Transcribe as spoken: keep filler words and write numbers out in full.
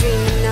dream.